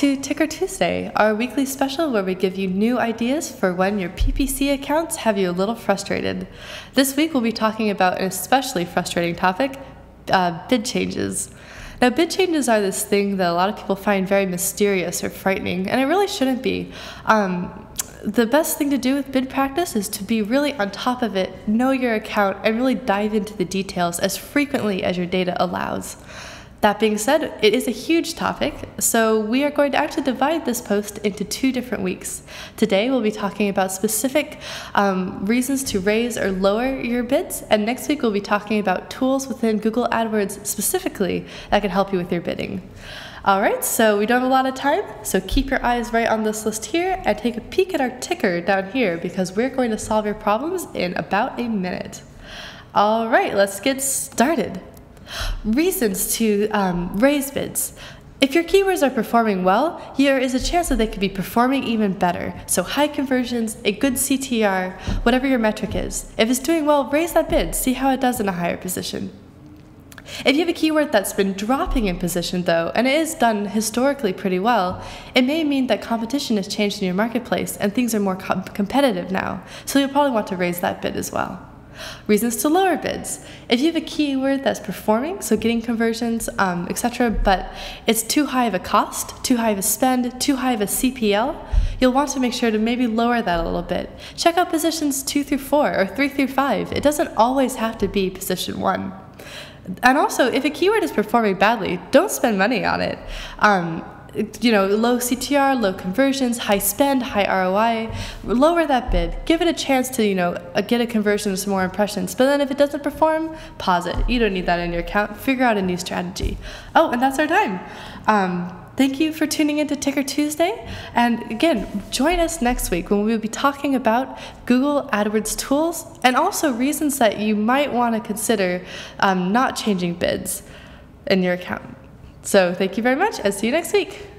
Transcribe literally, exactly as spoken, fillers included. to Ticker Tuesday, our weekly special where we give you new ideas for when your P P C accounts have you a little frustrated. This week we'll be talking about an especially frustrating topic, uh, bid changes. Now, bid changes are this thing that a lot of people find very mysterious or frightening, and it really shouldn't be. Um, The best thing to do with bid practice is to be really on top of it, know your account, and really dive into the details as frequently as your data allows. That being said, it is a huge topic, so we are going to actually divide this post into two different weeks. Today, we'll be talking about specific um, reasons to raise or lower your bids, and next week we'll be talking about tools within Google AdWords specifically that can help you with your bidding. All right, so we don't have a lot of time, so keep your eyes right on this list here and take a peek at our ticker down here because we're going to solve your problems in about a minute. All right, let's get started. Reasons to um, raise bids. If your keywords are performing well, there is a chance that they could be performing even better. So high conversions, a good C T R, whatever your metric is. If it's doing well, raise that bid, see how it does in a higher position. If you have a keyword that's been dropping in position though, and it is done historically pretty well, it may mean that competition has changed in your marketplace and things are more com competitive now, so you'll probably want to raise that bid as well. Reasons to lower bids. If you have a keyword that's performing, so getting conversions, um, et cetera, but it's too high of a cost, too high of a spend, too high of a C P L, you'll want to make sure to maybe lower that a little bit. Check out positions two through four or three through five. It doesn't always have to be position one. And also, if a keyword is performing badly, don't spend money on it. Um, you know, low C T R, low conversions, high spend, high R O I, lower that bid. Give it a chance to, you know, get a conversion, some more impressions. But then if it doesn't perform, pause it. You don't need that in your account. Figure out a new strategy. Oh, and that's our time. Um, Thank you for tuning in to Ticker Tuesday, and again, join us next week when we'll be talking about Google AdWords tools and also reasons that you might want to consider um, not changing bids in your account. So thank you very much, and see you next week.